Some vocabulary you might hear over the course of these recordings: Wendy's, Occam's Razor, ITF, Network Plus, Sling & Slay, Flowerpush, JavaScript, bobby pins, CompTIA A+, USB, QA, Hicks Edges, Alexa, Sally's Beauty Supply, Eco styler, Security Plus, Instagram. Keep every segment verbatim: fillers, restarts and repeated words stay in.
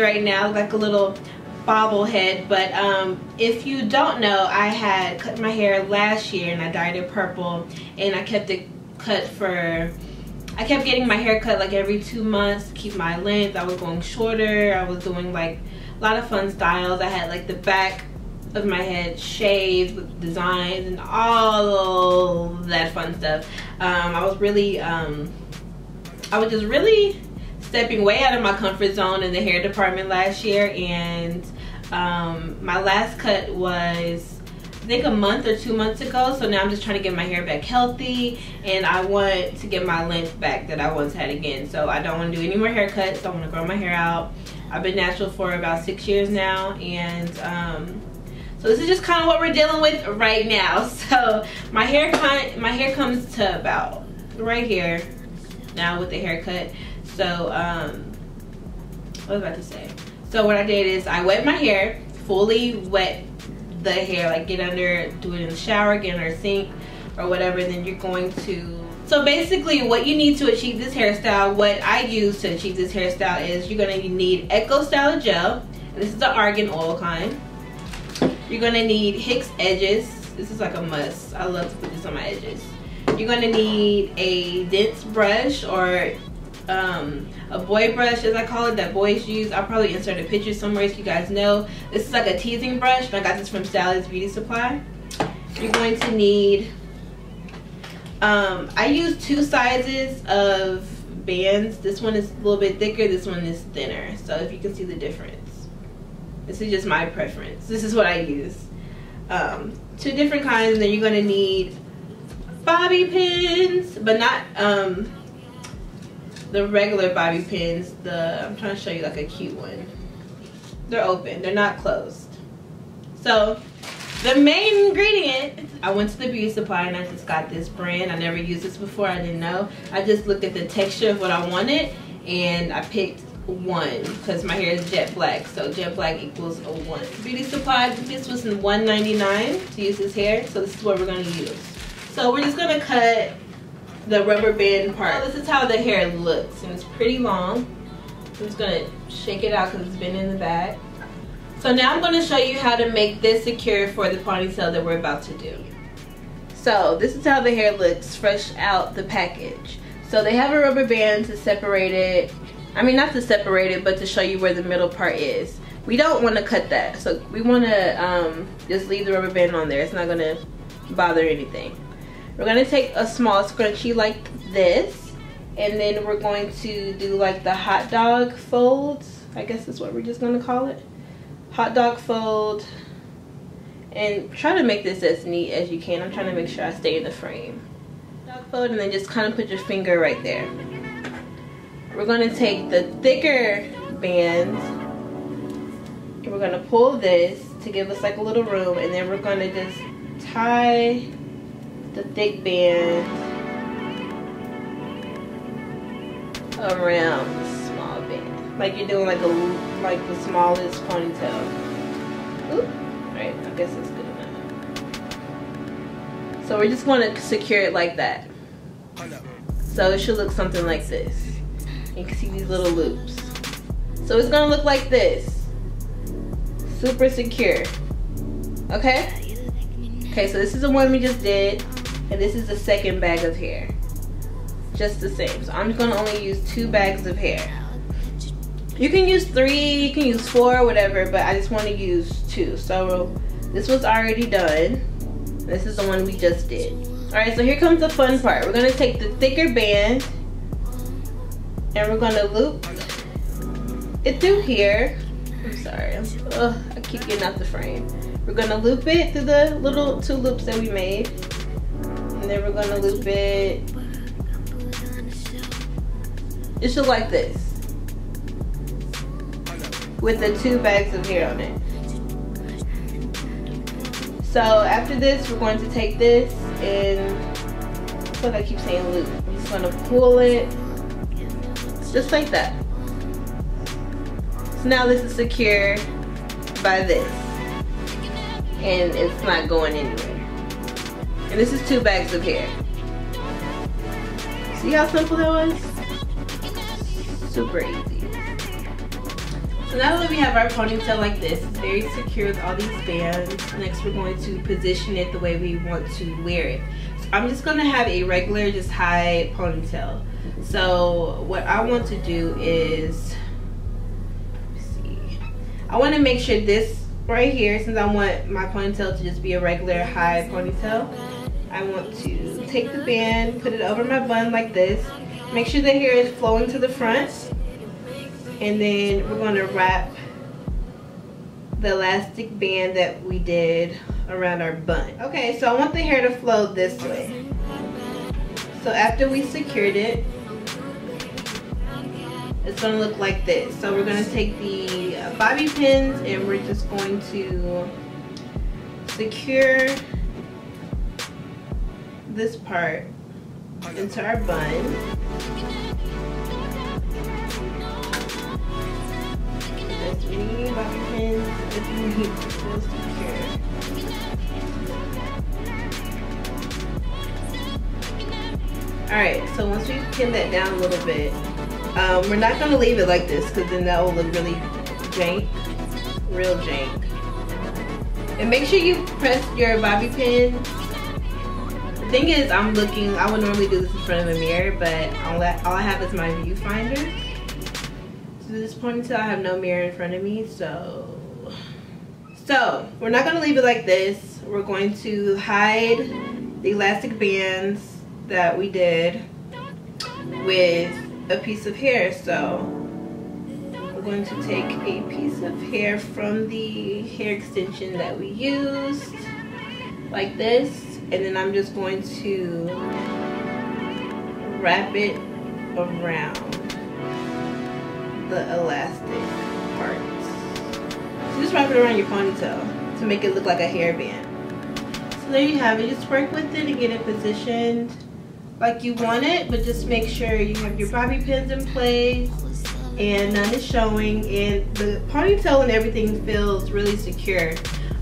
Right now, like a little bobblehead, but um, if you don't know, I had cut my hair last year and I dyed it purple, and I kept it cut for, I kept getting my hair cut like every two months to keep my length. I was going shorter, I was doing like a lot of fun styles. I had like the back of my head shaved with designs and all that fun stuff. Um, I was really, um, I was just really stepping way out of my comfort zone in the hair department last year, and um, my last cut was I think a month or two months ago, so now I'm just trying to get my hair back healthy, and I want to get my length back that I once had again. So I don't want to do any more haircuts, I want to grow my hair out. I've been natural for about six years now, and um, so this is just kind of what we're dealing with right now. So my hair, my hair comes to about right here now with the haircut. So, um, what was I about to say? So what I did is I wet my hair, fully wet the hair, like get under, do it in the shower, get under a sink or whatever, and then you're going to, so basically what you need to achieve this hairstyle, what I use to achieve this hairstyle is you're gonna need Eco Styler Gel, and this is the argan oil kind. You're gonna need Hicks Edges, this is like a must, I love to put this on my edges. You're gonna need a dense brush, or Um, a boy brush as I call it, that boys use. I'll probably insert a picture somewhere so you guys know. This is like a teasing brush, and I got this from Sally's Beauty Supply. You're going to need, um, I use two sizes of bands. This one is a little bit thicker, this one is thinner. So if you can see the difference. This is just my preference. This is what I use. Um, two different kinds, and then you're going to need bobby pins, but not, um, the regular bobby pins, the, I'm trying to show you like a cute one. They're open, they're not closed. So the main ingredient, I went to the beauty supply and I just got this brand. I never used this before, I didn't know. I just looked at the texture of what I wanted and I picked one because my hair is jet black. So jet black equals a one. Beauty Supply, this was one ninety-nine to use this hair. So this is what we're gonna use. So we're just gonna cut the rubber band part. So this is how the hair looks, and it's pretty long. I'm just gonna shake it out because it's been in the back. So now I'm gonna show you how to make this secure for the ponytail that we're about to do. So this is how the hair looks fresh out the package. So they have a rubber band to separate it. I mean, not to separate it, but to show you where the middle part is. We don't wanna cut that. So we wanna um, just leave the rubber band on there. It's not gonna bother anything. We're gonna take a small scrunchie like this, and then we're going to do like the hot dog folds, I guess that's what we're just gonna call it. Hot dog fold, and try to make this as neat as you can. I'm trying to make sure I stay in the frame. Hot dog fold, and then just kind of put your finger right there. We're gonna take the thicker bands, and we're gonna pull this to give us like a little room, and then we're gonna just tie the thick band around the small band, like you're doing like a like the smallest ponytail. Oop. All right, I guess that's good enough. So we're just going to secure it like that. So it should look something like this. You can see these little loops. So it's going to look like this. Super secure. Okay. Okay, so this is the one we just did. And this is the second bag of hair, just the same. So I'm gonna only use two bags of hair. You can use three, you can use four, whatever, but I just want to use two. So this was already done. This is the one we just did. All right, so here comes the fun part. We're gonna take the thicker band and we're gonna loop it through here. I'm sorry, I'm, oh, I keep getting out the frame. We're gonna loop it through the little two loops that we made. And then we're gonna loop it. It should look like this. With the two bags of hair on it. So after this, we're going to take this and, I feel like I keep saying loop. just gonna pull it just like that. So now this is secure by this, and it's not going anywhere. And this is two bags of hair. See how simple that was? Super easy. So now that we have our ponytail like this, it's very secure with all these bands. Next we're going to position it the way we want to wear it. So I'm just going to have a regular just high ponytail. So what I want to do is, let's see, I want to make sure this right here, since I want my ponytail to just be a regular high ponytail, I want to take the band, put it over my bun like this, make sure the hair is flowing to the front, and then we're going to wrap the elastic band that we did around our bun. Okay, so I want the hair to flow this way. So after we secured it, it's going to look like this. So we're going to take the bobby pins and we're just going to secure this part into our bun. As many bobby pins as you need to secure. Alright, so once we pin that down a little bit, Um, we're not going to leave it like this because then that will look really jank, real jank. And make sure you press your bobby pin. The thing is, I'm looking, I would normally do this in front of a mirror, but all I, all I have is my viewfinder. So this ponytail, I have no mirror in front of me, so. So, we're not going to leave it like this. We're going to hide the elastic bands that we did with a piece of hair. So we're going to take a piece of hair from the hair extension that we used like this, and then I'm just going to wrap it around the elastic parts. So just wrap it around your ponytail to make it look like a hairband. So there you have it. Just work with it and get it positioned like you want it, but just make sure you have your bobby pins in place and none is showing, and the ponytail and everything feels really secure.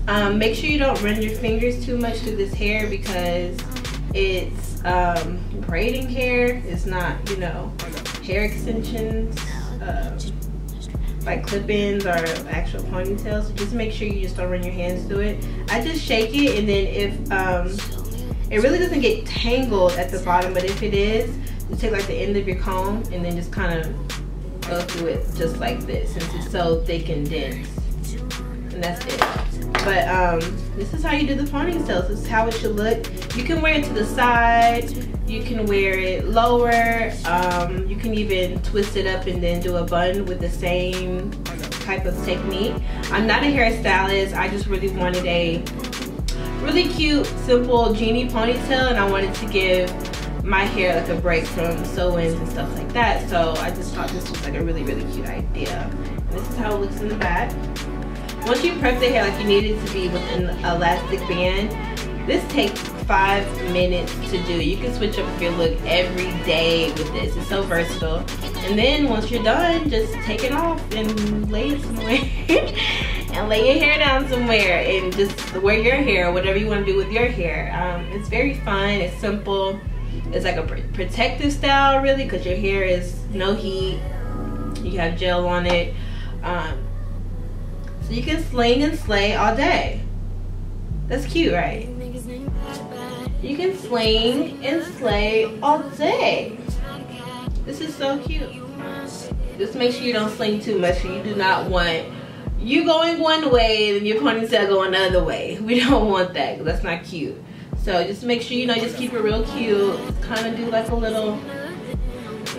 Um, make sure you don't run your fingers too much through this hair because it's um, braiding hair. It's not, you know, hair extensions um, like clip-ins or actual ponytails. So just make sure you just don't run your hands through it. I just shake it, and then if um, it really doesn't get tangled at the bottom, but if it is, you take like the end of your comb and then just kind of go through it just like this, since it's so thick and dense. And that's it. But um, this is how you do the ponytails. This is how it should look. You can wear it to the side. You can wear it lower. Um, you can even twist it up and then do a bun with the same type of technique. I'm not a hairstylist. I just really wanted a really cute, simple genie ponytail, and I wanted to give my hair like a break from sew-ins and stuff like that, so I just thought this was like a really really cute idea. And this is how it looks in the back. Once you prep the hair like you need it to be with an elastic band, this takes five minutes to do. You can switch up your look every day with this. It's so versatile. And then once you're done, just take it off and lay it somewhere. And lay your hair down somewhere and just wear your hair, whatever you want to do with your hair. Um, it's very fun, it's simple, it's like a pr protective style really, because your hair is no heat, you have gel on it, um, so you can sling and slay all day. That's cute, right? You can sling and slay all day. This is so cute. Just make sure you don't sling too much, so you do not want you going one way and your ponytail going the other way. We don't want that, because that's not cute. So just make sure, you know, just keep it real cute. Kind of do like a little,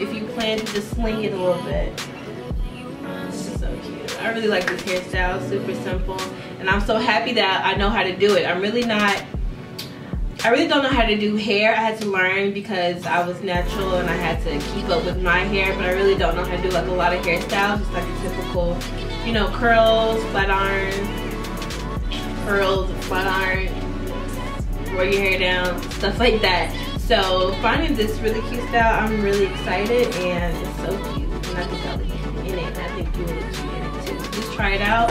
if you plan to just sling it a little bit. This is so cute. I really like this hairstyle, super simple. And I'm so happy that I know how to do it. I'm really not, I really don't know how to do hair. I had to learn because I was natural and I had to keep up with my hair, but I really don't know how to do like a lot of hairstyles. It's like a typical, you know, curls, flat iron, curls, flat iron, roll your hair down, stuff like that. So finding this really cute style, I'm really excited, and it's so cute, and I think I'll look cute in it, and I think you will look cute in it too. Just try it out.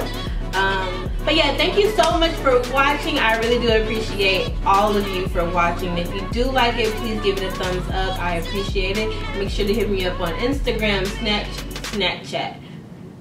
Um, but yeah, thank you so much for watching. I really do appreciate all of you for watching. If you do like it, please give it a thumbs up. I appreciate it. Make sure to hit me up on Instagram, Snapchat.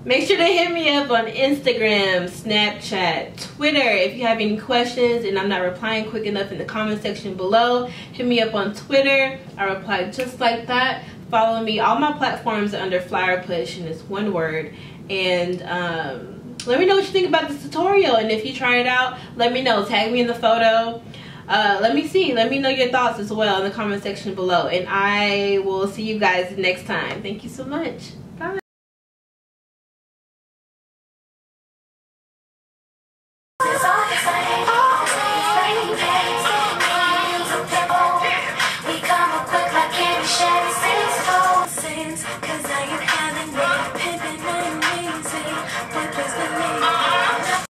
Make sure to hit me up on Instagram, Snapchat, Twitter. If you have any questions and I'm not replying quick enough in the comment section below, hit me up on Twitter. I reply just like that. Follow me. All my platforms are under Flowerpush, and it's one word. And um, let me know what you think about this tutorial. And if you try it out, let me know. Tag me in the photo. Uh, let me see. Let me know your thoughts as well in the comment section below. And I will see you guys next time. Thank you so much.